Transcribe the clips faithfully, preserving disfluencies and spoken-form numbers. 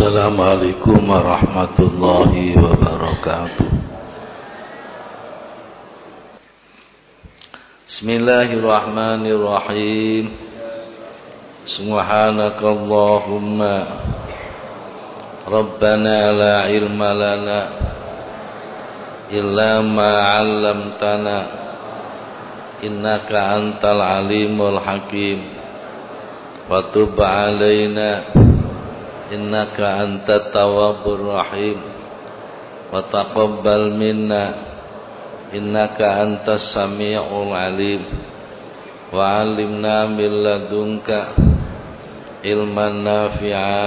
Assalamualaikum warahmatullahi wabarakatuh. Bismillahirrahmanirrahim. Subhanakallahumma Rabbana la ilma lana illa ma 'allamtana innaka antal alimul hakim wa tub 'alaina innaka anta tawwabur rahim wa taqabbal minna innaka antas samiul alim wa 'allimna min ladunka ilman nafi'a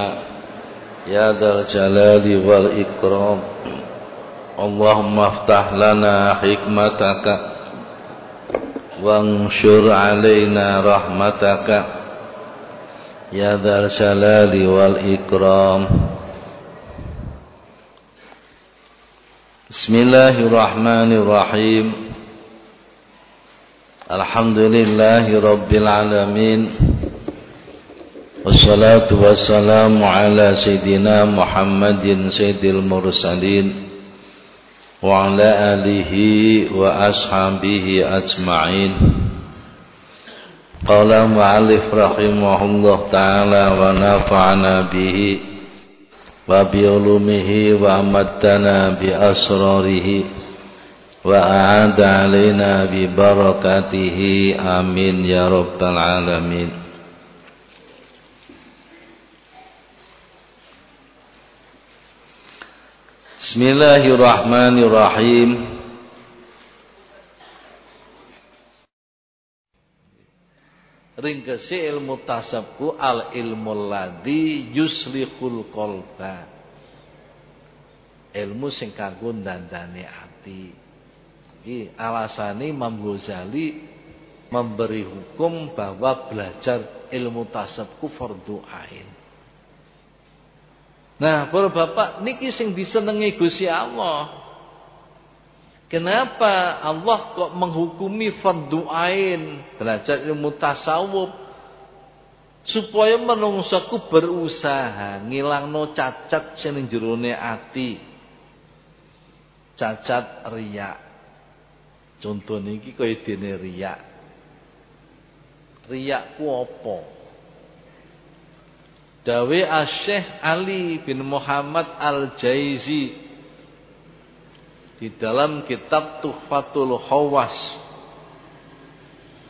ya dzal jalali wal ikram. Allahumma iftah lana hikmataka wa anshur 'alaina rahmataka ya dzal jalali wal ikram. Bismillahirrahmanirrahim. Alhamdulillahirabbil alamin. Wassalatu wassalamu ala sayidina Muhammadin sayyidil mursalin wa ala alihi wa ashabihi ajmain. Qala mu'allif rahimahullah ta'ala wa nafa'ana bihi wa bi'ulumihi wa amattana bi'asrarihi wa a'ada alaina bibarakatihi amin ya rabbal alamin. Bismillahirrahmanirrahim. Ringkasi ilmu tasabku al ilmu ladhi yuslihul kolba. Ilmu sing kanggo ndandani ati. Iki alasane Imam Ghozali memberi hukum bahwa belajar ilmu tasabku fardhu ain. Nah, para bapak niki sing disenengi Gusti Allah. Kenapa Allah kok menghukumi fardhu ain belajar ilmu tasawuf? Supaya menungsaku berusaha ngilangno cacat sing ning jerone ati. Cacat riya. Contoh niki kaya dene riya. Riya ku apa? Dawe Asy-Syaikh Ali bin Muhammad Al-Jaizi di dalam kitab Tuhfatul Hawas,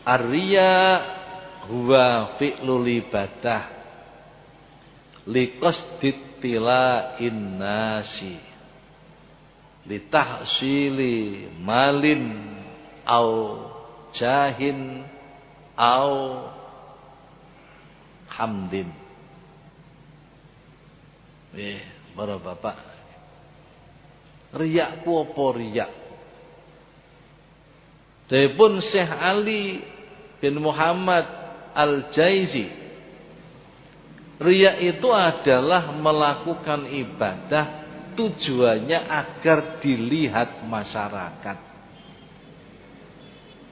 ar-riya huwa fi'lul ibadah liqasdit tila'in nasi litahsili malin au jahin au hamdin. Eh, para bapak, riya ku apa riya? Dipun Syekh Ali bin Muhammad Al-Jaizi, riya itu adalah melakukan ibadah tujuannya agar dilihat masyarakat,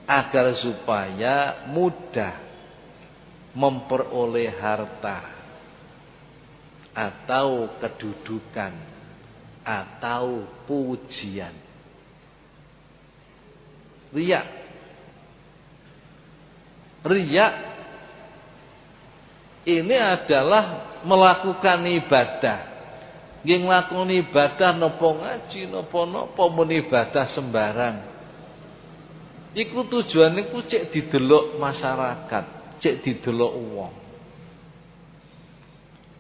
agar supaya mudah memperoleh harta atau kedudukan atau pujian. Riya. Riya ini adalah melakukan ibadah. Nggih nglakoni ibadah napa ngaji napa-napa mun ibadah sembarang. Iku tujuane ku cek didelok masyarakat, cek didelok wong.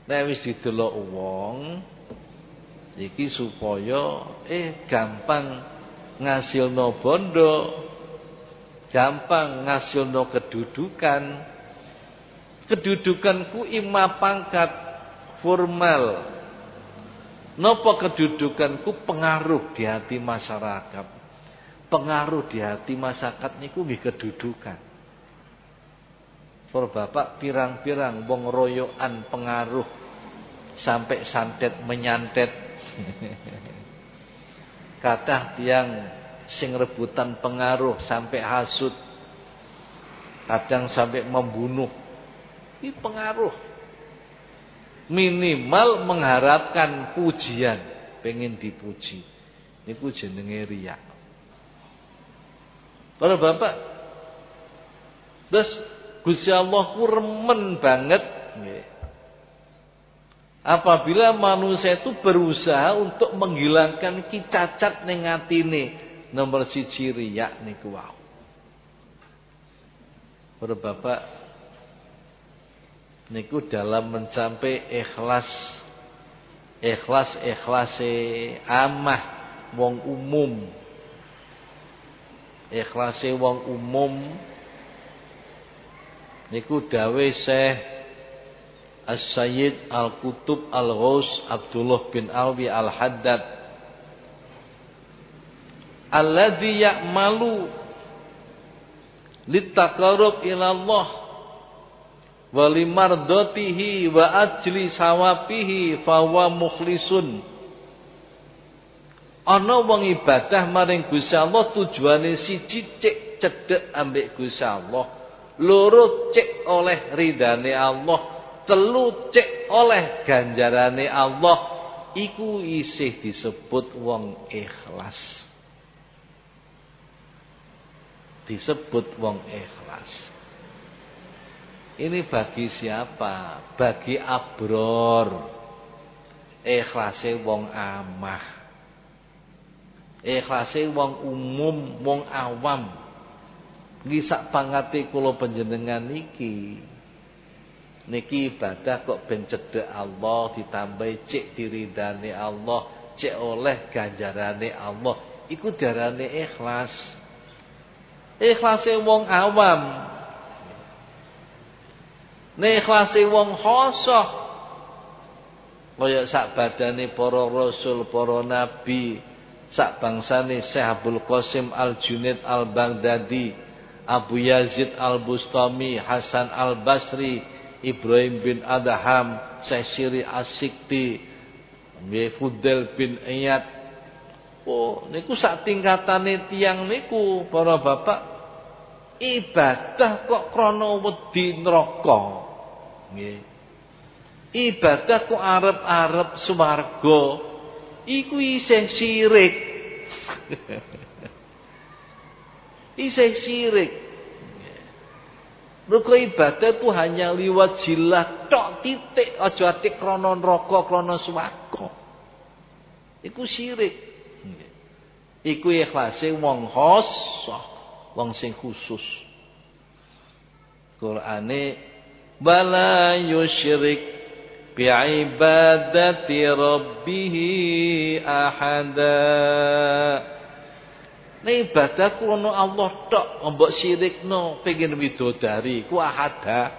Nek wis didelok wong iki supaya eh gampang ngasilno bondo, gampang ngasilno kedudukan. Kedudukanku ima pangkat formal, napa kedudukanku pengaruh di hati masyarakat. Pengaruh di hati masyarakat niku nggih kedudukan. Para bapak, pirang-pirang wong royokan pengaruh sampai santet menyantet. Kathah tiyang sing rebutan pengaruh sampai hasud, kadang sampai membunuh. Ini pengaruh. minimal mengharapkan pujian, pengen dipuji. Niku jenenge riya. Para bapak, terus Gusti Allah ku remen banget nggih apabila manusia itu berusaha untuk menghilangkan ki cacat ning atine. Nomor siji riya niku wau. Para bapak, niku dalam mencapai ikhlas ikhlas ikhlase amah wong umum. Ikhlase wong umum niku dawe Syekh As-Sayyid Al-Qutub Al-Ghaus Abdullah bin Alwi Al-Haddad, alladzi ya'malu littaqarrub ila Allah wa limardatihi wa ajli sawabihi fa huwa mukhlisun. Ana wong ibadah maring Gusti Allah tujuane siji cek cedhek ambek Gusti Allah, loro cek oleh ridane Allah, telu cek oleh ganjarane Allah, iku isih disebut wong ikhlas. Disebut wong ikhlas. Ini bagi siapa? Bagi abror. Ikhlase wong amah. Ikhlase wong umum, wong awam. Niki sak pangate kula panjenengan niki. Niki ibadah kok ben cedhek Allah, ditambahi cek diridane Allah, cek oleh ganjarane Allah, iku diarani ikhlas. Ikhlase wong awam. Nek ikhlase wong khosoh kaya sak badane para rasul, para nabi, sak bangsane Syekh Abdul Qasim Al-Junaid Al-Baghdadi, Abu Yazid Al-Bustami, Hasan Al-Basri, Ibrahim bin Adham, Syaikh As-Sikti, Fudel bin Iyad. Oh, niku sak tingkatane tiyang niku para bapak ibadah kok krana wedi neraka. Nggih. Ibadah kok arep-arep swarga. Iku isih syirik. Isih syirik. Mergo ibadah itu hanya liwat jilah tok titik, aja ati krana neraka krana swarga. Iku syirik. Nggih. Iku ikhlase wong khosoh, wong sing khusus. Qur'ane bala yusyrik bi ibadati rabbih ahada. Nek ibadah kuno Allah tok, mbok syirikno, pengen widodari, ku ahada.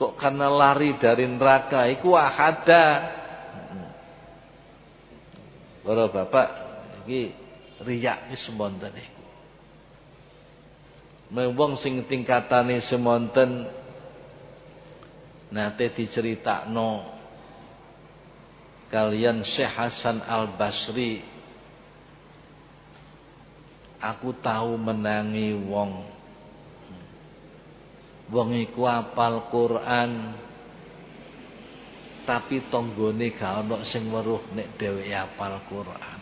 Kok karena lari dari neraka, iku ahada. Para bapak, iki riya wis monten iku. Men wong sing tingkatane semonten nate diceritakno kalian Syekh Hasan Al-Basri. Aku tahu menangi wong. Wong iku hafal Quran. Tapi tanggane gak ono sing weruh nek dheweke hafal Quran.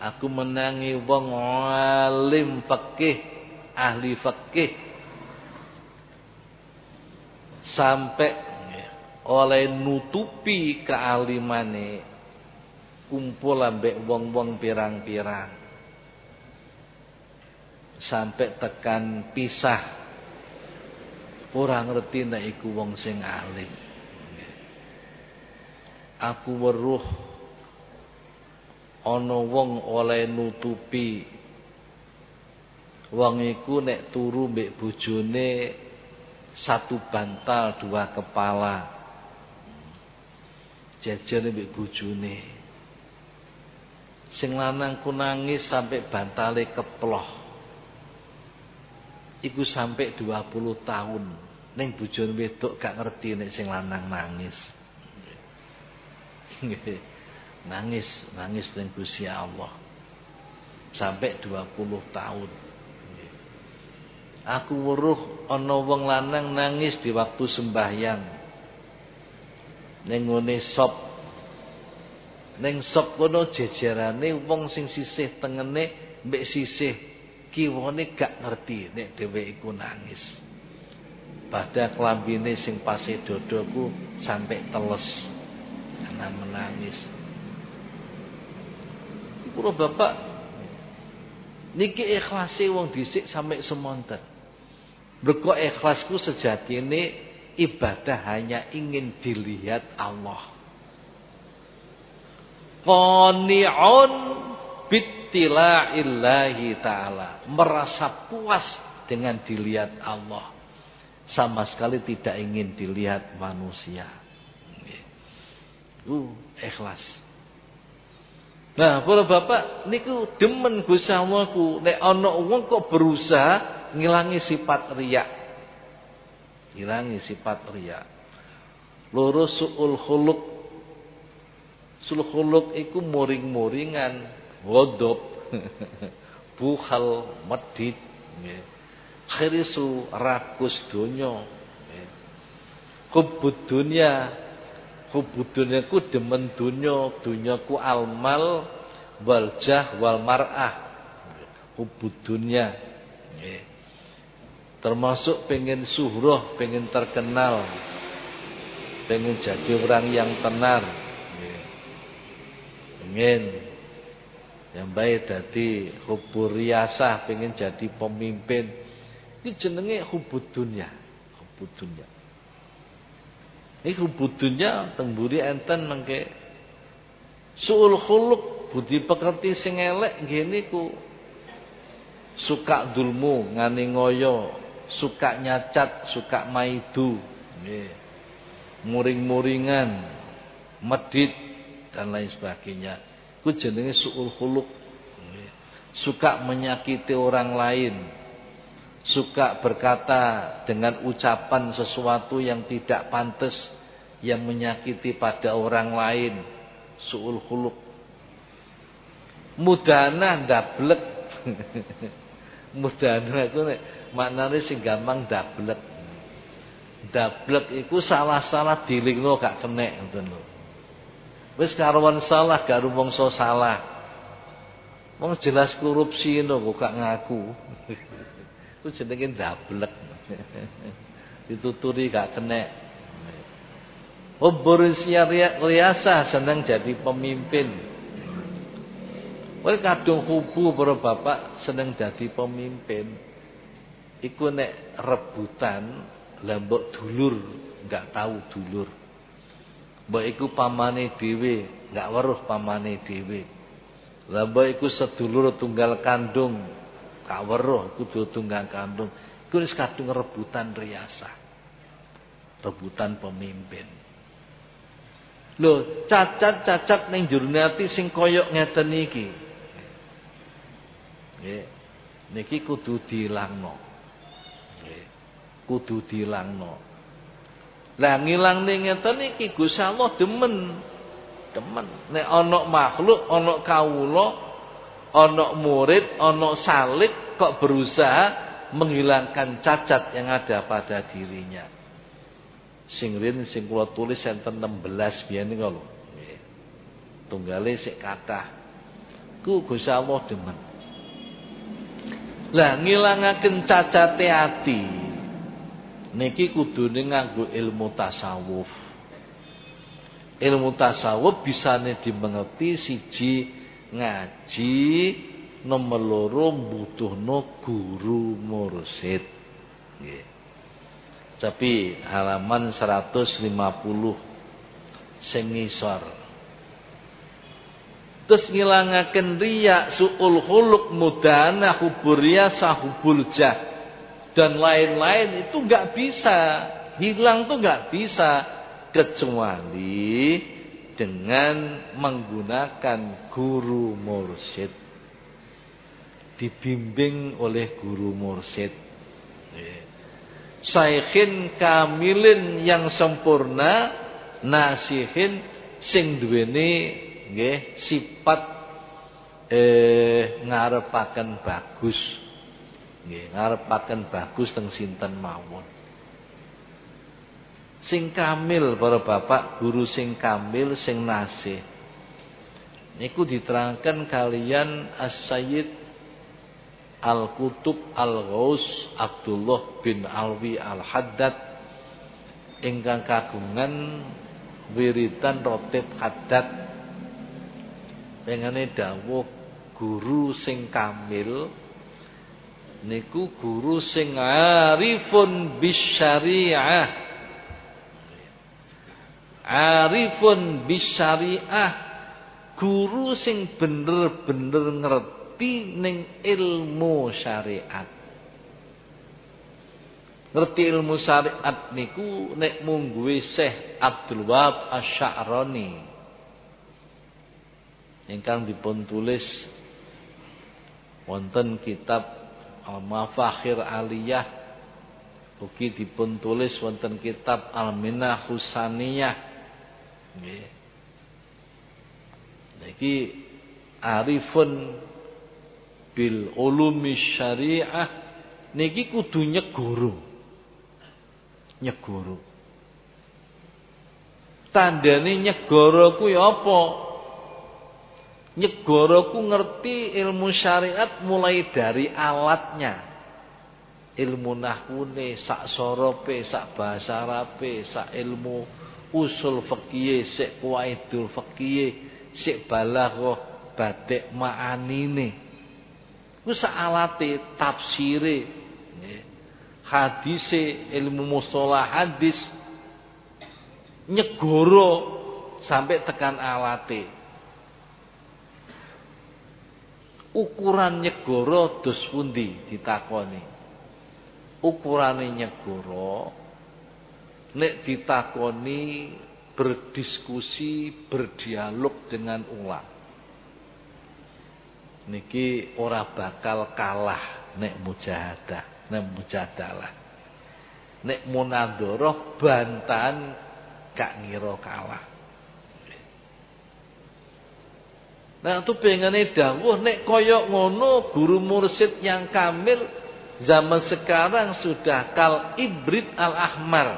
Aku menangi wong alim fikih, ahli fikih. Sampai oleh nutupi kealimane. Kumpul ambek wong-wong pirang-pirang sampai tekan pisah, ora ngerti nek iku wong sing alim. Aku weruh ana wong oleh nutupi wong iku nek turu mbek bojone satu bantal dua kepala, jajan mbek bojone. Sing lanang ku nangis sampai bantale keploh. Iku sampai dua puluh tahun. Ning bojone wedok gak ngerti nek sing lanang nangis. Nangis, nangis ning Gusti Allah. Sampai dua puluh tahun. Aku weruh ana wong lanang nangis di waktu sembahyang ning ngene sop. Ning sop kono jejerane wong sing sisih tengene mbek sisih kiwane gak ngerti nek dhewe iku nangis. Padha klambine sing pase dodoku sampai teles. Ana menangis. Iku bapak niki ikhlase wong dhisik sampai semonten. Mergo ikhlasku sejatine ibadah hanya ingin dilihat Allah. Qani'un bittilaillahi ta'ala. Merasa puas dengan dilihat Allah. Sama sekali tidak ingin dilihat manusia. Uh, ikhlas. Nah, para bapak niku demen Gusti Allahku, nek ana wong kok berusaha ngilangi sifat riya. Ngilangi sifat riya. Loro su'ul khuluq. Su'ul khuluq iku muring-muringan, ghadab, bukhal, medit, nggih. Khirisu rakus donya, nggih. Hubbud dunya. Hubbud dunya ku demen donya, dunyaku almal wal jah wal mar'ah. Hubbud dunya, nggih. Termasuk pengen suhroh, pengen terkenal, pengen jadi orang yang tenar, pengen yang baik dari hubur riasah, pengen jadi pemimpin. Ini jenenge hubud dunia, hubud dunia. Ini hubud dunia tengburi enten nengke suul khuluk budi pekerti singelek gini ku suka dulmu ngani ngoyo. Suka nyacat, suka maidu, muring-muringan, medit dan lain sebagainya. Ku jenenge su'ul khuluq. Suka menyakiti orang lain, suka berkata dengan ucapan sesuatu yang tidak pantas, yang menyakiti pada orang lain. Su'ul khuluq. Mudana ndablek. Mudana itu maknanya sing gampang dablek. Dablek itu salah-salah dilingno gak kenek ngoten lho. Wis karuan salah gak rumangsa salah. Wong jelas korupsi lho kok gak ngaku. Itu jenenge dablek. Dituturi gak kenek. Obor riasa seneng jadi pemimpin. Wal kadung hubu para bapak seneng jadi pemimpin. Iku nek rebutan lambok dulur, enggak tahu dulur. Mbok iku pamane dhewe, enggak weruh pamane dhewe. Lah mbok iku sedulur tunggal kandung, gak weruh kudu tunggal kandung. Iku wis kadung rebutan riasa. Rebutan pemimpin. Lho, cacat-cacat ning jurune ati sing koyok ngeten iki. Nggih. Niki kudu dilangno. Nggih. Kudu dilangno. Lah ngilangne ngeten iki Gusti Allah demen. Demen nek ana makhluk, ana kawula, ana murid, ana salib kok berusaha menghilangkan cacat yang ada pada dirinya. Sing rin sing kula tulis enten enam belas biyen niku lho. Nggih. Tunggale sik kathah. Ku Gusti Allah demen. Lah ngilangaken cacate ati niki kudune nganggo ilmu tasawuf. Ilmu tasawuf bisane dimengerti siji ngaji, nomor loro butuhno guru mursyid. Nggih. Tapi halaman seratus lima puluh sing ngisor. Terus ngilangaken riya, su'ul khuluq, mudana, hubur riasa, hubul jah dan lain-lain itu enggak bisa hilang, tuh enggak bisa kecuali dengan menggunakan guru mursyid, dibimbing oleh guru mursyid, syaikhin kamilin yang sempurna, nasihin sing duweni nggih sifat eh ngarepaken bagus. nggih, ngarepaken bagus teng sinten mawon. Sing kamil para bapak, guru sing kamil sing nasih. Niku diterangkan kalian As-Sayyid Al-Qutub Al-Ghaus Abdullah bin Alwi Al-Haddad ingkang kagungan wiritan Rotib Haddad. Pengene dawuh guru sing kamil niku guru sing arifun bisyariah. Arifun bisyariah, guru sing bener-bener ngerti ning ilmu syariat. Ngerti ilmu syariat niku nek mung kuwi Syekh Abdul Wahab Asy-Sya'rani ingkang dipun tulis wonten kitab Al-Mafakhir Aliyah, ugi dipun tulis wonten kitab Al-Minah Husaniyah nggih. Niki arifun bil ulumi syariah niki kudu nyegoro. Nyegoro tandane nyegoro ku ya apa? Nyegoro ku ngerti ilmu syariat mulai dari alatnya, ilmu nahwune, sak sorope, sak bahasa Arabe, sak ilmu usul fikih, sik qaidul fikih, sik balaghah, batik ma'anine. Ku saalate tafsire nggih, hadise, ilmu mustalah hadis, nyegoro sampai tekan alate. Ukuran nyegoro dos pundi ditakoni? Ukurane nyegoro nek ditakoni berdiskusi, berdialog dengan ulama niki ora bakal kalah nek mujahadah, nek mujadalah. Nek munadharah bantahan gak ngira kalah. Nah, tu pengene dawuh nek kaya ngono guru mursid yang kamil zaman sekarang sudah kal ibrid al ahmar.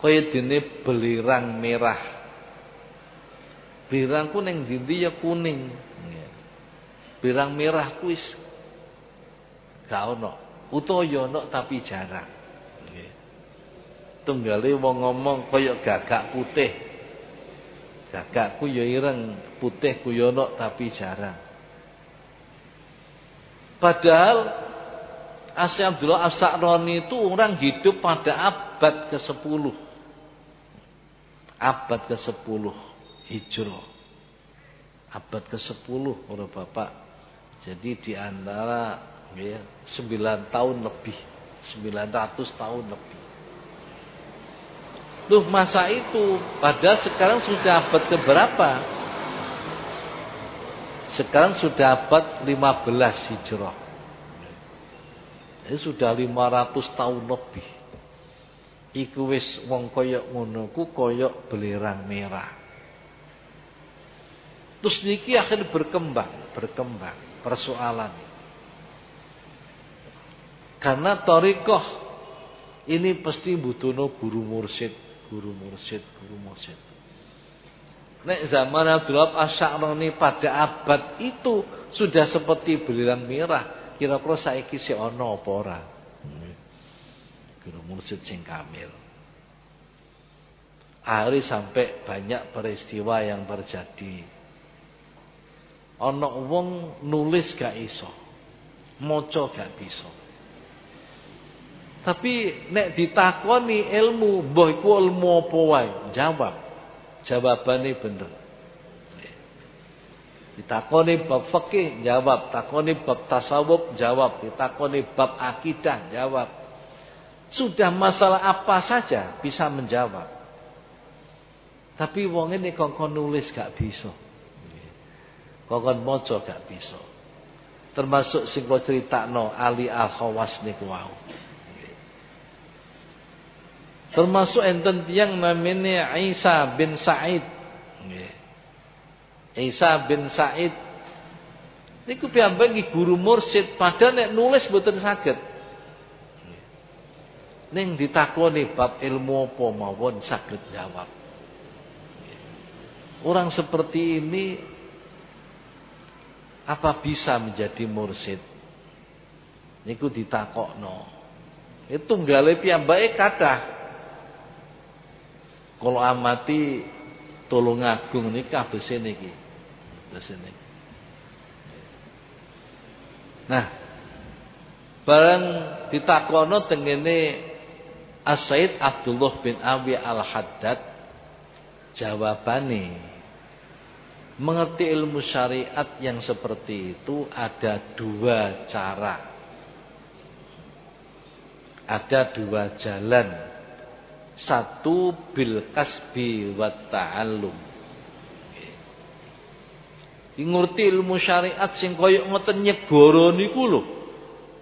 Kaya dene belirang merah. Belirang ku ning ndi ya kuning. Birang merah kuis gak ono, utawa yo ono tapi jarang. Nggih. Tunggale wong ngomong kaya gagak putih. Gagakku yo ireng, putihku yo ono tapi jarang. Padahal Asy Abdullah Asy-Sya'rani itu orang hidup pada abad kesepuluh. Abad kesepuluh Hijrah. Abad kesepuluh para bapak. Jadi di antara ya, sembilan tahun lebih, sembilan ratus tahun lebih. Loh, masa itu padahal sekarang sudah abad keberapa? Sekarang sudah abad lima belas Hijrah. Jadi sudah lima ratus tahun lebih. Iku wis wong koyok ngono ku koyok belerang merah. Terus niki akhirnya berkembang, berkembang persoalan. Karena thariqah ini pasti butuhno guru mursyid, guru mursyid, guru mursyid. Nek zaman Abdul Wahab Asy-Sya'rani pada abad itu sudah seperti belirang merah, kira-kira saiki sih ono apa ora? Guru mursyid sing kamil. Akhirnya sampai banyak peristiwa yang terjadi. Ana wong nulis gak iso, maca gak bisa. Tapi nek ditakoni ilmu, mbah iku ilmu apa wae, jawab. Jawabane bener. Ditakoni bab fikih, jawab. Takoni bab tasawuf, jawab. Ditakoni bab akidah, jawab. Sudah masalah apa saja bisa menjawab. Tapi wonge nek kongkon nulis gak bisa. Kokon moco gak bisa. Termasuk sing kok critakno Ali Al-Khawas niku wau. Termasuk enten tiyang namine Isa bin Sa'id. Isa bin Sa'id Niku piyambak iki guru mursyid, padahal nek nulis mboten saged. Ning ditakoni bab ilmu apa mawon saged jawab. Orang seperti ini apa bisa menjadi mursyid? Niku ditakokno. Itu tunggale piyambake kathah. Kalau amati Tulungagung niki kabese niki. Kabese niki. Nah, bareng ditakono tengene As-Said Abdullah bin Awi Al-Haddad, jawabane mengerti ilmu syariat yang seperti itu ada dua cara, ada dua jalan. Satu bil kasbi wat ta'allum. Ngerti ilmu syariat sing koyok ngoten nyegoro niku lho.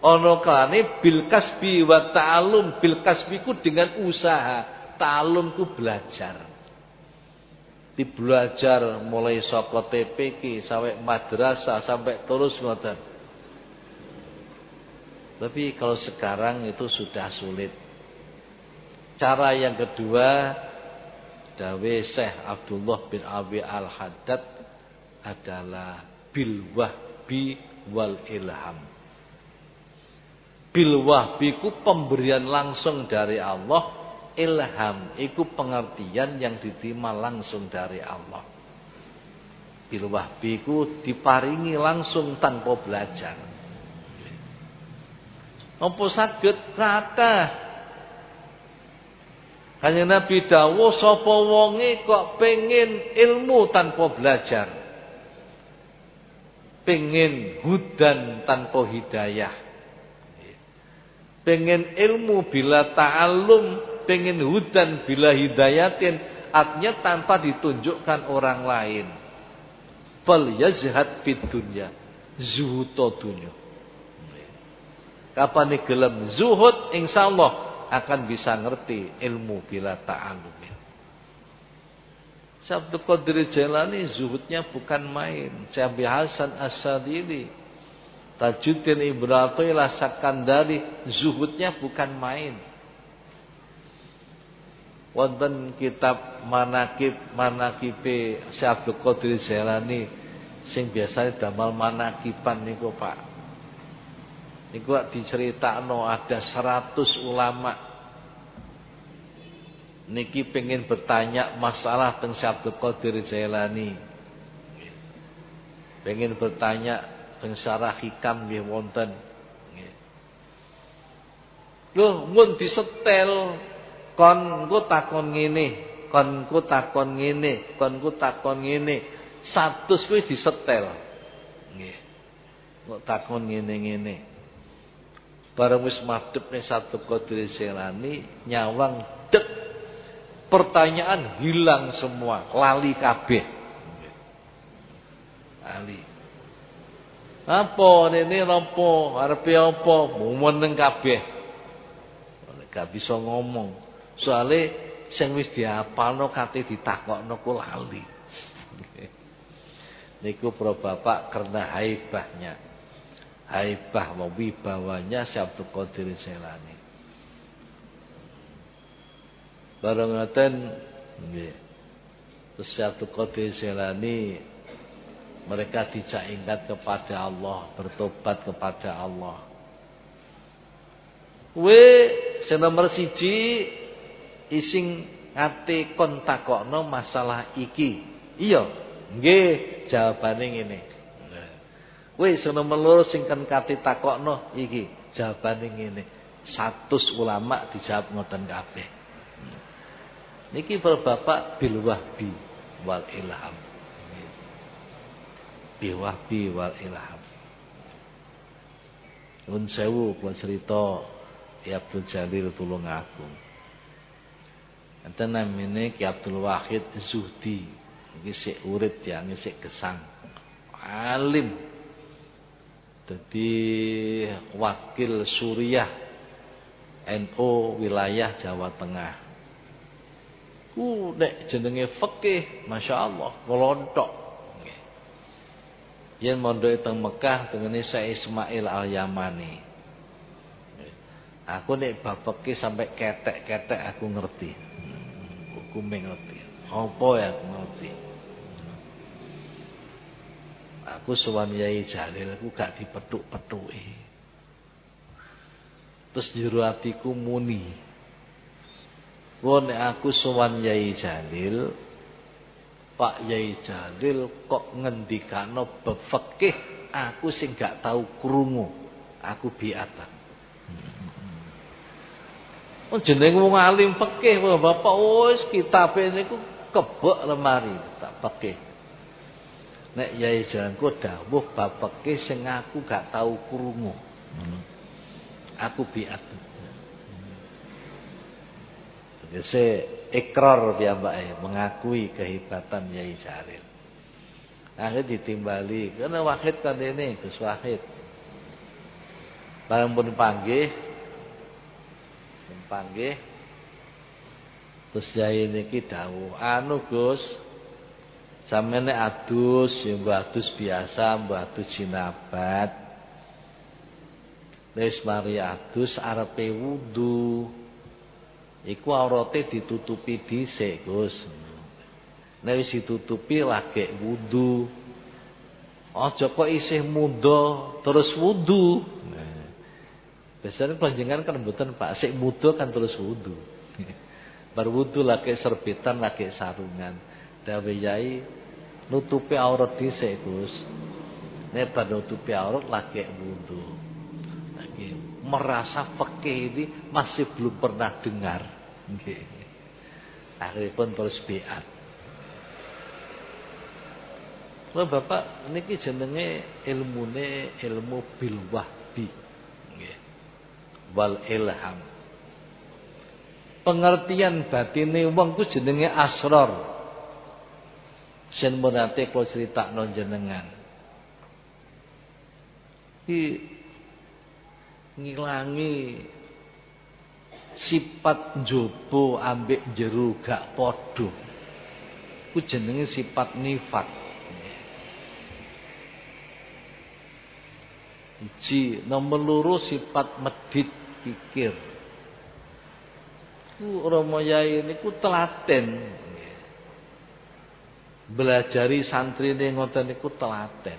Ana kalane bil kasbi wa ta'allum, bil kasbiku dengan usaha, ta'allumku belajar. Di belajar mulai saka T P K sampai madrasah sampai terus ngoten. Tapi kalau sekarang itu sudah sulit. Cara yang kedua, dawe Syekh Abdullah bin Abi Al-Haddad adalah bil wahbi wal ilham. Bil wahbi ku pemberian langsung dari Allah, ilham iku pengertian yang diterima langsung dari Allah. Bil wahbi ku diparingi langsung tanpa belajar. Apa saged kata? Kanjeng Nabi dawuh, sapa wonge kok pengin ilmu tanpa belajar, pengin hudan tanpa hidayah. Pengen ilmu bila ta'alum, pengen hudan bila hidayatin, artinya tanpa ditunjukkan orang lain. Fal yazhad fid dunya, zuhuto dunya. Kapan gelem zuhud, insyaallah akan bisa ngerti ilmu bila ta'alum. Syabdu Qadir Jailani zuhudnya bukan main. Syabi Hasan As-Sadili, Tajuddin Ibnu Atha'illah Sakandari, zuhudnya bukan main. Wonten kitab manakib manakibe Syaikh Abdul Qadir Jailani sing biasane damel manakiban niku, Pak. Niku diceritakno ada seratus ulama. Niki pengin bertanya masalah teng Syaikh Abdul Qadir Jailani. Pengin bertanya Pensyarah hikam nggih wonten. Nggih. Lho, mun disetel kon engko takon ngene, kon engko takon ngene, kon engko takon ngene. seratus kuwi disetel. Nggih. Kok takon ngene-ngene. Bareng wis madhep ning Satu Qadir Jailani nyawang dek. Pertanyaan hilang semua, lali kabeh. Lali. Apa rene napa arepe apa meneng kabeh gak bisa ngomong soalé sing wis dihafalno kate ditakokno ku lali. Niku pro bapak karena haibahnya, haibah wibawanya Syaikh Abdul Qadir Jailani. Bareng ngoten nggih Syaikh Abdul Qadir Jailani mereka tidak ingat kepada Allah, bertobat kepada Allah. Kowe sing nomor siji ising ati kon takokno masalah iki. Iya, nggih, jawabane ngene. Kowe sing nomor loro sing kon kate takokno iki, jawabane ngene. seratus ulama dijawab ngoten kabeh. Niki para bapak bil wahbi wal ilham. Biwahbi wal ilham. Nun sewu kula cerita Ki Abdul Jalil Tulungagung. Enten namine Ki Abdul Wahid Zuhdi. Iki sik urip ya, sik gesang. Alim. Dadi wakil Suriah N U wilayah Jawa Tengah. Ku nek jenenge fikih, masyaallah, melontok. yang mondok teng Mekah dengan Syekh Ismail Al-Yamani. Aku nek bapeki sampai ketek-ketek aku ngerti. Aku ngerti. Apa ya aku ngerti. Aku sowan Yai Jalil aku gak dipethuk-pethuki. Terus jero atiku muni. Wo nek aku sowan Yai Jalil Pak Yai Jalil kok ngendikano bab fikih aku sing gak tahu krungu, aku biatan. Oh jenenge wong alim fikih, bapak wis kitabe niku kebek lemari tak fikih. Nek Yai Jalilku dawuh bab fikih sing aku gak tahu krungu. Aku biatan. Tegese ikrar piyambake mengakui kehebatan Yai Jalil. Akhirnya ditimbali karena Wahid kan ini Gus Wahid. Bareng pun panggih, pun panggih. Terus Yai niki dawuh, "Anu Gus, sampeyan adus, ya mbah adus biasa, mbah adus jinabat. Wis mari adus arepe wudu." Iku aurate ditutupi dhisik, Gus. Nek wis ditutupi lagi wudu. Aja kok isih mudha terus wudu. Nah. Biasane panjenengan kan mboten Pak, sik mudha kan terus wudu. Bar wudu lagi serbitan lagi sarungan. Dawe Yai nutupi aurat dhisik, Gus. Nek bar nutupi aurat lagi wudu. Lagi merasa fikih ini masih belum pernah dengar. Okay. Akhirnya pun terus biat. Nah, bapak niki jenenge ilmune ilmu bil wahbi, okay. Wal ilham. Pengertian batine wong ku jenenge asrar. Sen menate kula critakno jenengan. Di ngilangi sifat jopo ambek jeru gak podo ku jenenge sifat nifak. Iji nomor loro sifat medit pikir ku Romo Yai niku telaten belajari santrine ngoten niku telaten.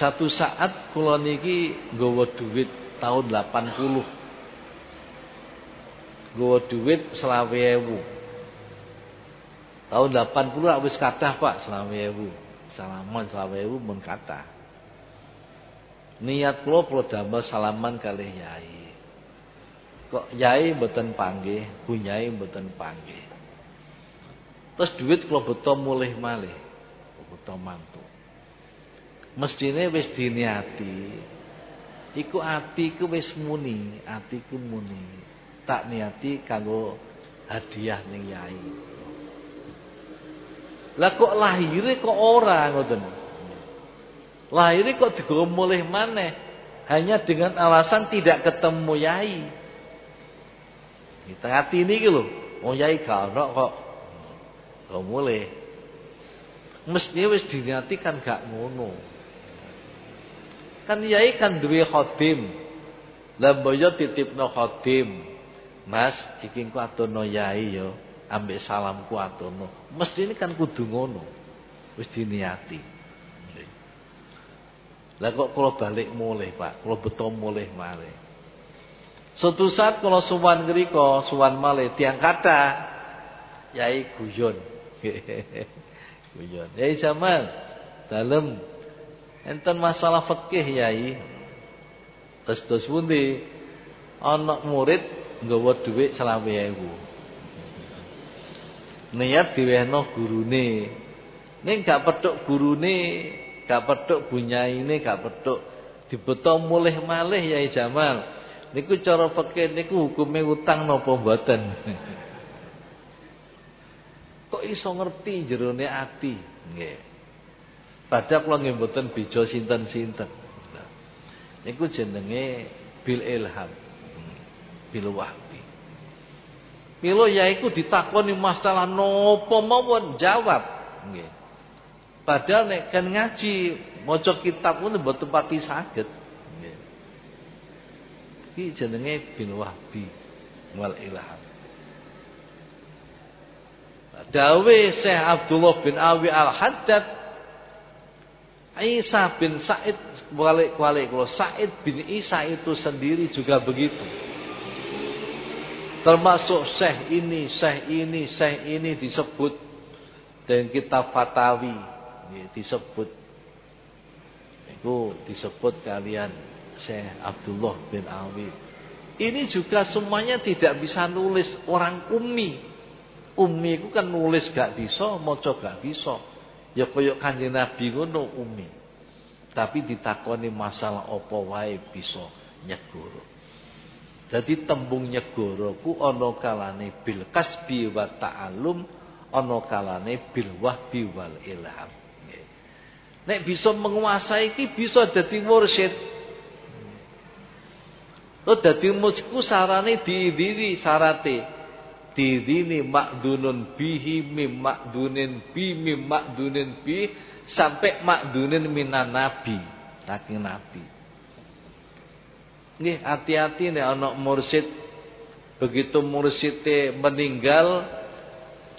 Satu saat kula niki nggawa duit tahun delapan puluh. Nggawa duit selawe ewu. Tahun delapan puluh wis kathah Pak, selawe ewu. Salaman selawe ewu mun kathah. Niat kula kula damel salaman kalih Yai. Kok Yai mboten panggih, Bu Yai mboten panggih. Terus duit kula beto mulih malih, beto mantu. Mestine wis diniati. Iku atiku wis muni, atiku muni. Tak niati kanggo hadiah ning Yai. Lah kok lahire kok ora ngoten. Lahire kok digawa mulih maneh hanya dengan alasan tidak ketemu Yai. Di tengah tini iki lho, wong Yai gak ono kok. Lho mulih. Mestine wis diniati kan gak ngono. Kan Yai kan duwe khodim. Lah mboyo titipno khodim. Mas, iki engko atono Yai ya, ambek salamku atono. Mesthine kan kudu ngono. Wis diniati. Lah kok kula balik mulih, Pak. Kula beto mulih malih. Suatu saat kula suwan ngriko, suwan malih tiang kata. Yai guyon. Guyon. Yai Jamal, dalem enten masalah fikih Yai. Terus terus pundi ana murid nggawa dhuwit selawe ewu. Niat diwehno gurune. Ning gak petuk gurune, gak petuk bunyaine, gak petuk dibeto mulih malih Yai Jamal. Niku cara fikih niku hukume utang napa mboten? Kok iso ngerti jerone ati? Nggih. Padahal kalau nggih mboten bejo sinten-sinten. Niku jenenge bil ilham, bil wahbi. Mila Yai ku ditakoni masalah napa mawon jawab, nggih. Padahal nek kan ngaji maca kitab pun mboten pati saged. Nggih. Iki jenenge bin Wahbi wal ilham. Dawe Syekh Abdullah bin Awi Al-Haddad Isa bin Said walik-walik Said bin Isa itu sendiri juga begitu. Termasuk Syekh ini, Syekh ini, Syekh ini disebut dan kitab Fatawi disebut. Itu disebut kalian Syekh Abdullah bin Awi. Ini juga semuanya tidak bisa nulis, orang ummi. Ummi ku kan nulis gak bisa, maca gak bisa. Ya kaya Kanjeng Nabi ngono ummi. Tapi ditakoni masalah apa wae bisa nyegoro. Jadi tembung nyegoro ku ana kalane bil kasbi wa ta'allum, ana kalane bil wahbi wal ilham. Nek bisa menguasai iki bisa dadi mursyid. Lho dadi mursyid ku sarane diidiri sarate. Tidini makdunun bihi mim makdunin bi mim makdunin bi sampai makdunin minan nabi saking nabi. Nggih hati-hati nek ana mursyid, begitu mursyide meninggal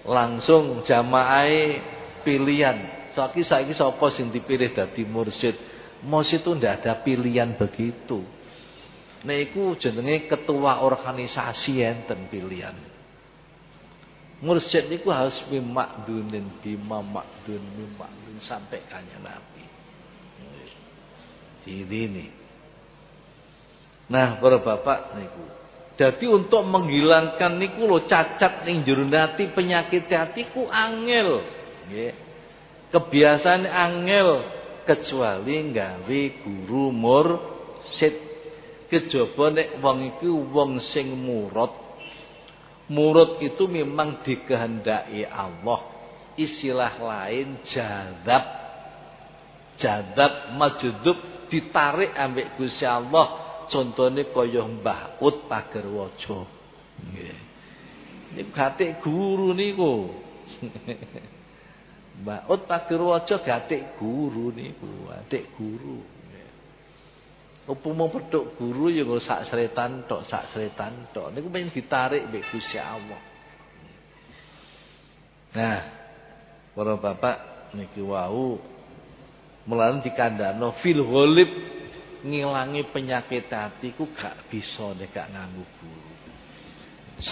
langsung jamaahe pilihan. Saiki saiki sapa sing dipilih dadi mursyid? Mursyid itu ndak ada pilihan begitu. Nek iku jenenge ketua organisasi enten pilihan. Mursyid itu harus mimakdunin, bimamakdun, mimakdun sampai kanya Nabi. Jadi ini. Nah, para bapak niku. Jadi untuk menghilangkan niku lo cacat ning jero ati, penyakit hatiku angel. Nggih. Kebiasaan angel kecuali gawe guru mursyid. Kejaba nek wong iki wong sing murad. Murud itu memang dikehendaki Allah. Istilah lain jadab. Jadab majdub ditarik ambek Gusti Allah. Contohnya kaya Mbah Ut Pagerwaja. Nggih. Niku gatik guru niku. Mbah Ut Pagerwaja gatik guru niku, atik guru. Upama petuk guru ya kok sak sretan tok sak sretan tok niku pengen ditarik mbek Gusti Allah. Nah, para bapak niki wau mulane dikandhano fil ghalib ngilangi penyakit hati ku gak bisa nek gak nganggo guru.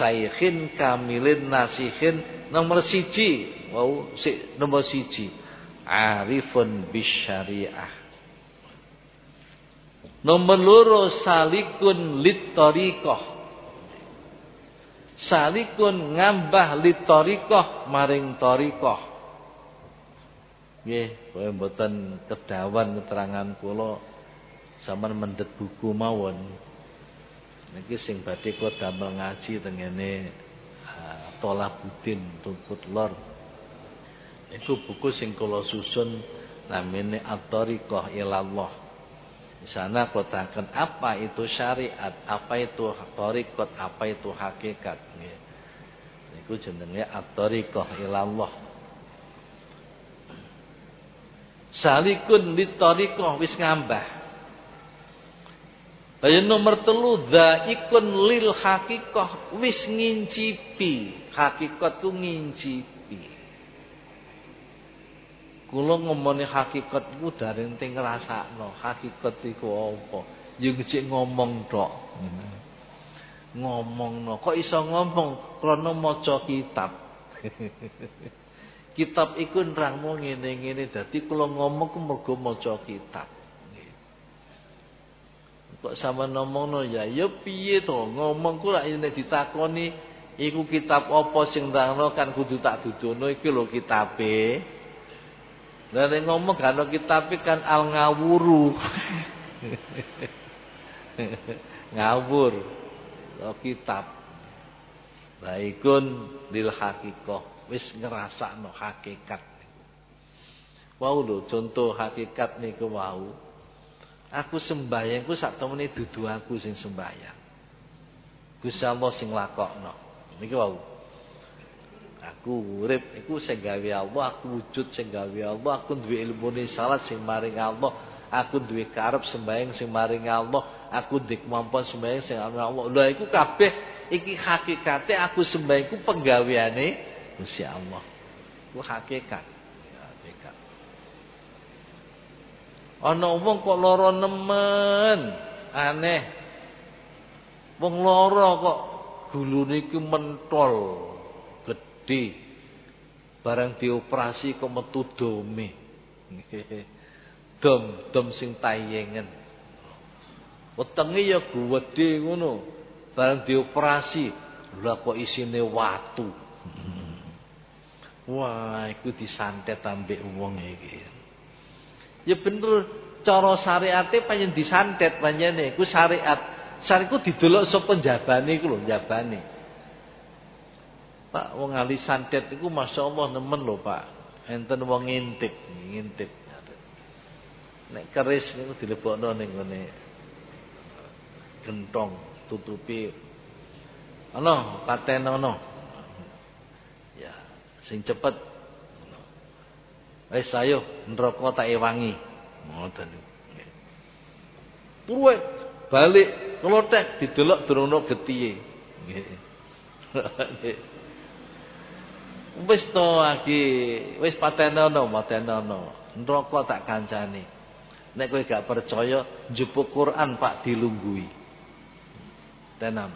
Syaikhin kamilin nasihin nomor siji wau sik nomor siji arifun bisyariah. Nomor loro salikun litorikoh, salikun ngambah litorikoh maring torikoh. Ye, kowe mboten kedawan keterangan kula sampean mendhet buku mawon. Niki sing badhe kula damel ngaji tengene Tolabuddin Tumput Lor. Iku buku sing kula susun namine At-Thariqah Ilallah. Di sana katakan apa itu syariat, apa itu thariqah, apa itu hakikat. Niku jenenge at-thariqah ilallah. Salikun lit-thariqah wis ngambah. Bayan nomor telu dzaikun lil haqiqah wis ngincipi. Hakikat ku ngincipi. Kula ngomongane hakikat iku dereng teng ngrasakno, hakikat iku apa? Yo njek ngomong tok. Ngomongno, kok iso ngomong? Krana maca kitab. Kitab iku nerangno ngene-ngene, dadi kula ngomong ku mergo maca kitab. Kok sampean ngomongno ya, ya piye to? Ngomong ku lak yen ditakoni iku kitab apa sing nerangno kan kudu tak dudono iki lho kitabe. Lah nek ngomong gak ana kitabe kan al ngawuru. Ngawur oh, kitab. Baikun lil haqiqah wis ngrasakno hakikat. Wau lho contoh hakikat niku wau. Aku sembahyang ku sak temene dudu aku sing sembahyang. Gusti Allah sing lakokno. Niki wau. Aku urip iku sing gawe Allah, aku wujud sing gawe Allah, aku duwe ilmune salat sing maring Allah, aku duwe karep sembahyang sing maring Allah, aku duwe kemampuan sembahyang sing maring Allah. Lha iku kabeh iki hakikate aku sembahyang ku penggaweane Gusti Allah. Ku hakikat. Hakikat. Ana wong kok lara nemen, aneh. Wong lara kok gulune iki mentol. Di barang dioperasi kok metu dome. Dom, dom sing tayengen. Wetenge ya gwedhe ngono. Barang dioperasi, lha kok isine watu. Wah, iku disantet ambek wong iki. Ya bener cara syariate pancen disantet pancene iku syariat. Sariku didelok sapa njabane iku lho, njabane. Pak, wong ahli santet iku masya Allah nemen lho Pak. Enten wong ngintip, ngintip. Nek keris niku dilebokno ning ngene. Gentong tutupi. Ana paten ana. Ya, sing cepet. Wis ayo neraka tak ewangi. Ngoten niku. Purwe balik klotek didelok durung ono getihe. Nggih. Wis to iki, wis patenono, patenono. Neraka tak kancani. Nek kowe gak percaya, njupuk Quran Pak dilunggui. Tenan.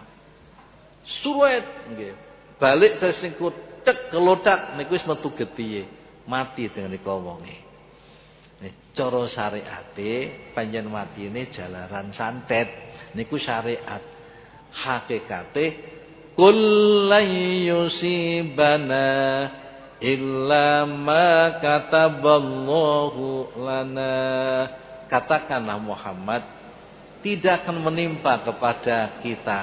Suruet nggih. Balik terus sing kutek kelodak niku wis metu getihe, mati dengan nika wonge. Nih, cara syariate panjen matine jalaran santet niku syariat. Hakikate kullan yusibana illa ma kataballahu lana. Katakanlah Muhammad, tidak akan menimpa kepada kita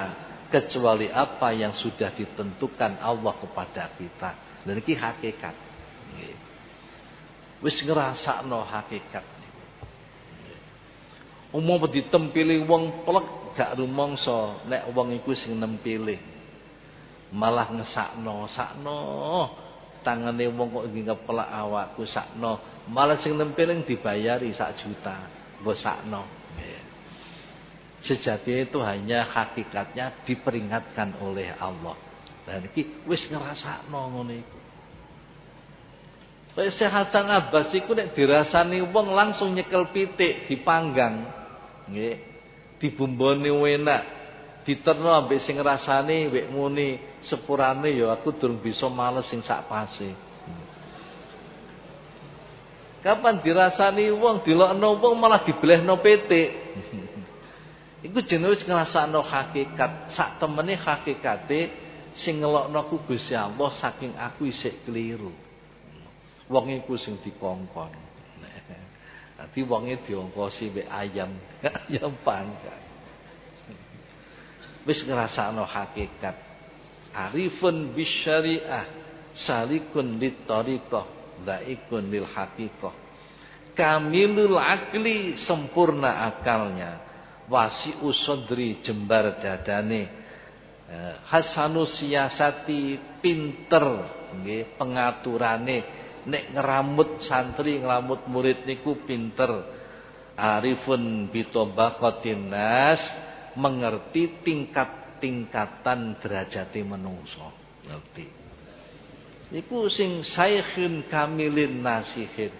kecuali apa yang sudah ditentukan Allah kepada kita. Dan ini hakikat. Wis ngrasakno hakikat. Umum ditempili wong pelek gak rumangsa nek wong iku sing nempili. Malah ngesakno, sakno tangane wong kok ngepelak awakku sakno, malah sing nempeling dibayari sak juta, mbok sakno. Sejatinya itu hanya hakikatnya diperingatkan oleh Allah. Dan iki wis ngrasakno ngono iku. Kesehatan Abbas iku nek dirasani wong langsung nyekel pitik dipanggang, nggih, dibumboni enak. Diterno ambek sing rasane wek muni sepurane ya aku durung bisa males sing sak pase. Kapan dirasani wong dilokno wong malah dibelehno pitik. Iku jenenge wis ngrasakno hakikat. Sak temene hakikate sing ngelokno ku Gusti Allah saking aku isih keliru. Wong iku sing dikongkon. Dadi wonge diongkosi wek ayam, ayam panggang. Wis ngrasakno hakikat. Arifun bisyariah, salikun litariqah, daikun lil haqiqah. Kamilul akli, sempurna akalnya. Wasi'u sadri, jembar dadane. Hasanu siyasati, pinter nggih pengaturane. Nek ngeramut santri, ngeramut murid niku pinter. Arifun bitobaqatin nas, mengerti tingkat-tingkatan derajate menungso, ngerti. Iku sing saikhun kamilin nasihin.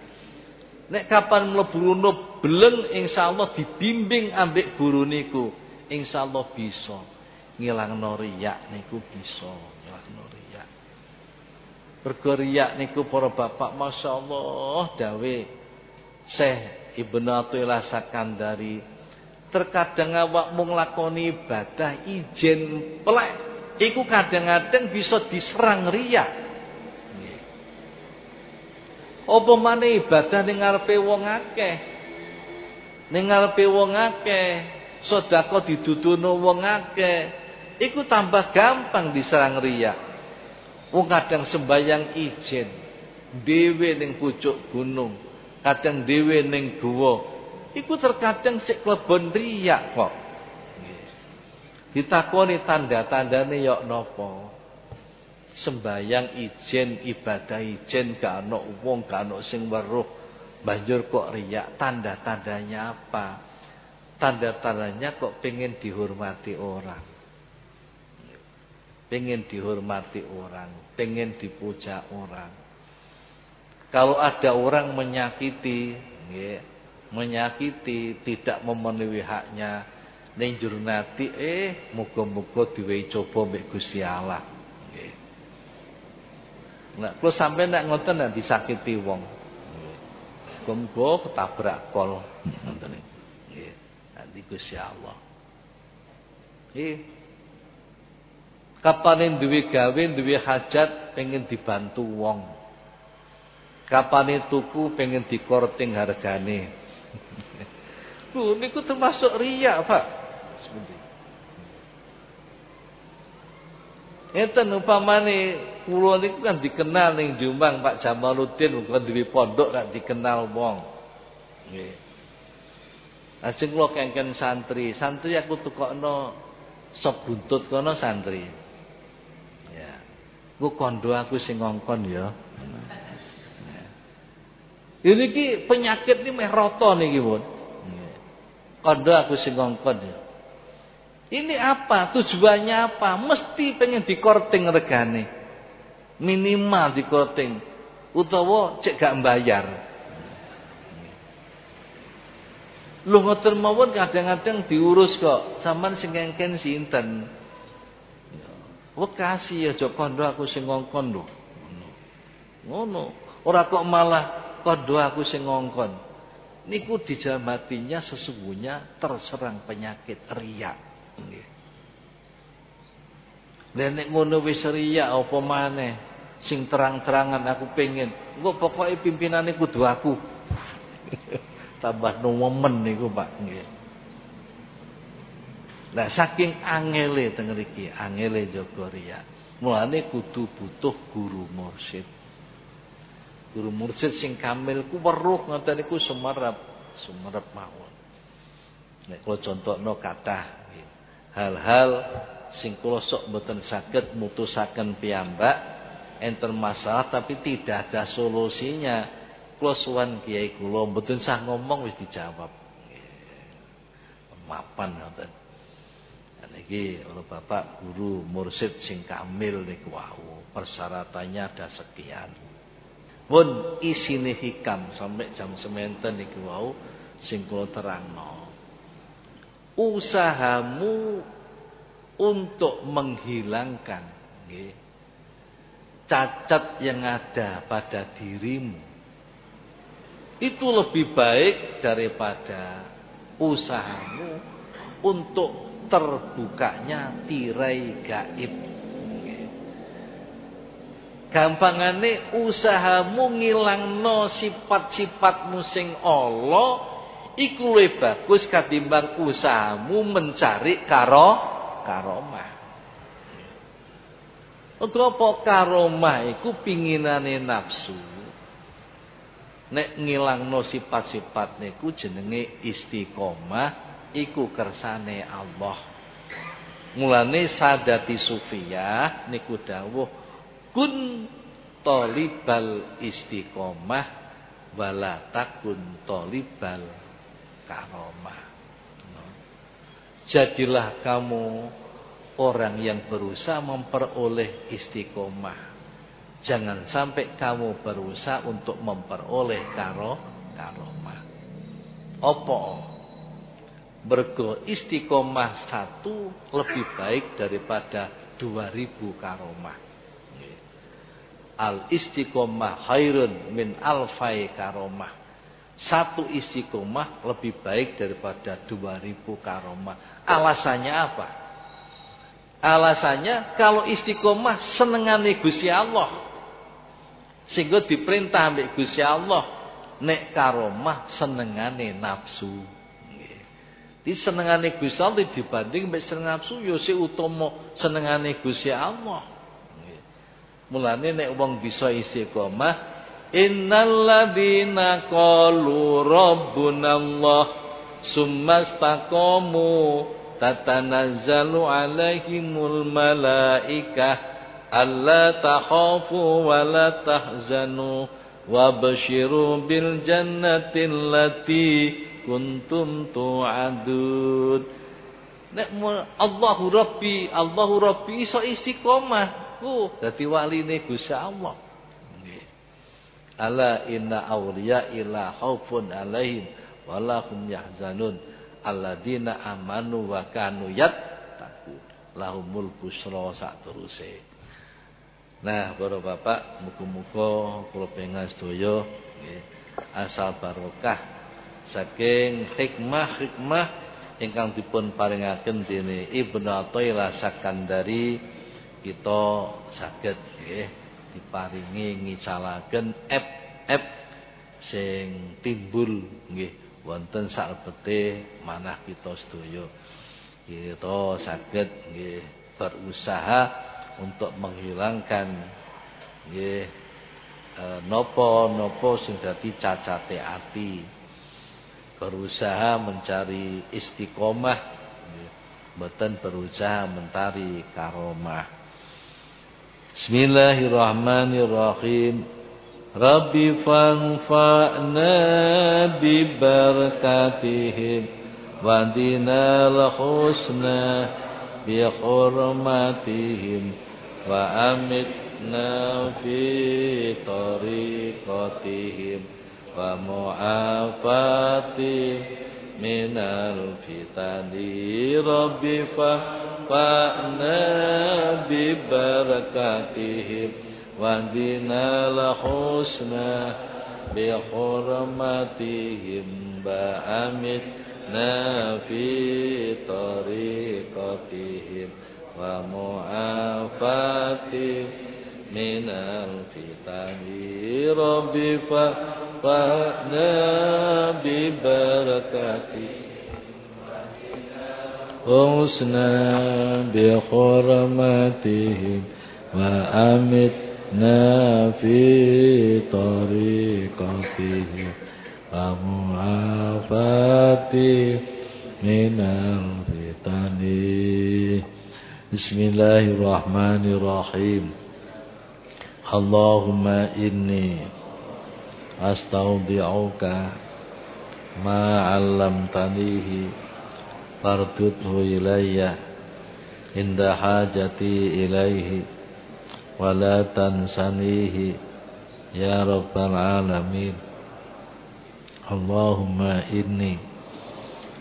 Nek kapan mlebu runo beleng insyaallah dibimbing ambek guru niku, insyaallah bisa ngilangno riya niku bisa, ngilangno riya. Pergo riya niku para bapak masyaallah dawe Syekh Ibnu Atha'illah Sakandari. Terkadang awakmu nglakoni ibadah ijen plek iku kadang-kadang bisa diserang riya. Nggih. Apa maneh ibadah ning ngarepe wong akeh. Ning ngarepe wong akeh, sedekah diduduno wong akeh, iku tambah gampang diserang riya. Wong kadang sembayang ijen dhewe ning pucuk gunung, kadang dhewe ning guwa. Iku terkadang sik klebon riya kok. Ditakoni tanda-tandane yok napa. sembayang ijen, ibadah ijen, gak ana wong, gak ana sing weruh, banjur kok riak. Tanda-tandanya apa? Tanda-tandanya kok pengen dihormati orang, pengen dihormati orang, pengen dipuja orang. Kalau ada orang menyakiti, nggih, menyakiti, tidak memenuhi haknya, ning njur nati, eh muga-muga diwehi coba mbek Gusti Allah. Nah, kalau sampai nak ngoten nanti sakiti wong, kembo ketabrak kol, ngoten ini, nanti Gusti Allah. Ih, kapanin duwe gawe, duwe hajat, pengen dibantu wong. Kapanin tuku, pengen dikorting hargane. Lu, ini ku termasuk riya, Pak. Sebenarnya. Enten umpamane kula niku kan dikenal ning Jombang, Pak Jamaluddin bukan duwe pondok kan dikenal wong. Nggih. Ajeng kula kengken santri, santri aku tukokno sebuntut kono santri. Ya. Ku kondo aku sing ngongkon ya. Ini iki penyakit ini meh rata niki, Bun. Nggih. Kondo aku sing ngongkon ya. Ini apa? Tujuannya apa? Mesti pengen dikorting regane. Minimal dikorting. Utawa cek gak mbayar. Lho ngoten mawon kadang-kadang diurus kok. Sampeyan sing kengken sinten? Wekasi aja kondo aku sing ngongkon lho. Ngono. Ora kok malah kondo aku sing ngongkon. Niku dijamatinya sesungguhnya terserang penyakit riya. Dan nek ngono wis riya apa maneh sing terang-terangan aku pengen engko pokoke pimpinane kudu aku. Tambah nemen niku Pak nggih. Lah saking angele teng mriki, angele jaga riya. Mulane kudu butuh guru mursyid. Guru mursyid sing kamil ku weruh ngoten niku sumerep, sumerep mawon. Nek kula contohno kathah hal-hal sing kula sok mboten saged mutusaken piyambak enten masalah tapi tidak ada solusinya. Kula suwan kiai kula mboten sah ngomong wis dijawab. Mapan ngoten. Nah niki oleh Bapak guru mursyid sing kamil niku wau. Persyaratannya ada sekian. Mun isine hikam sampai jam sementen niki wau sing kula terangno. Usahamu untuk menghilangkan nggih, cacat yang ada pada dirimu itu lebih baik daripada usahamu untuk terbukanya tirai gaib. Nggih. Gampangane usahamu ngilangno sifat-sifatmu sing ala iku luwih bagus katimbang usahamu mencari karo karomah. Apa karomah iku pinginane nafsu. Nek ngilangno sifat-sifat niku jenenge istiqomah, iku kersane Allah. Mulane sadati sufiyah niku dawuh kun talibal istiqomah wala takun talibal karomah. No. Jadilah kamu orang yang berusaha memperoleh istiqomah. Jangan sampai kamu berusaha untuk memperoleh karo karomah. Opo bergo istiqomah satu lebih baik daripada dua ribu karomah. Al istiqomah khairun min alfai karomah. Satu istiqomah lebih baik daripada dua ribu karomah. Alasannya apa? Alasannya kalau istiqomah senengane Gusti Allah, sehingga diperintah ambek Gusti Allah. Nek karomah senengane nafsu. Di senengane Gusti Allah dibanding ambek seneng nafsu, yo sing utama senengane Gusti Allah. Mulane nek wong bisa istiqomah. Innalladzina qalu rabbunallah summastaqamu tatanazzalu alaihimul malaikah alla takhafu wa la tahzanu wabashiru bil jannati allati kuntum tu'adun. Nek Allahu Rabbi, Allahu Rabbi iso istiqomah ku dadi waline Gusti Allah. Ala inna awliya illa khaufun alaihim wa lahum yahzanun alladziina amanu wa kanu yattaqun lahumul busra sateruse. Nah, para bapak, muga-muga kula pengas sedaya nggih asal barokah saking hikmah-hikmah ingkang dipun paringaken dening Ibnu Atha'illah Sakandari kita saged nggih diparingi ngicalaken ep-ep sing timbul nggih wonten salebete manah kita sedaya. Kita saged nggih berusaha untuk menghilangkan nggih napa-napa sing dadi cacate ati. Berusaha mencari istiqomah nggih, mboten berusaha mencari karomah. Bismillahirrahmanirrahim. Rabbi fanfa'na bi barakatihim wa dina al-husna bi hurmatihim wa amitna fi tariqatihim wa mu'afati minal fitani. Rabbi fanfa'na Fa'na bi barakatihim wa dina al-husna bi hurmatihim wa amitna fi tariqatihim wa mu'afati minal fitani. Rabbi fa'na bi barakatihim usna bi hurmatihim wa amitna fi tariqatihim wa mu'afati minal fitani. Bismillahirrahmanirrahim. Allahumma inni astaudi'uka ma'allamtanihi fardudhu ilayya inda hajati ilayhi wa la tansanihi ya rabbal alamin. Allahumma inni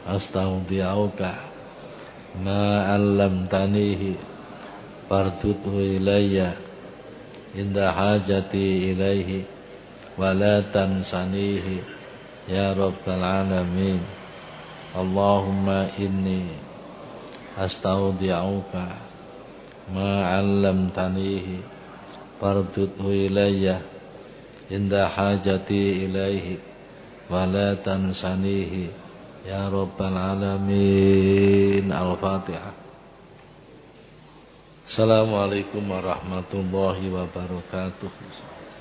astaudi'uka ma 'allamtanihi fardudhu ilayya inda hajati ilayhi wa la tansanihi ya rabbal alamin. Allahumma inni astaudi'uka ma 'allamtanihi fardudhu ilayya inda hajati ilayhi wa la tansanihi ya rabbal alamin. Al-Fatihah. Assalamualaikum warahmatullahi wabarakatuh.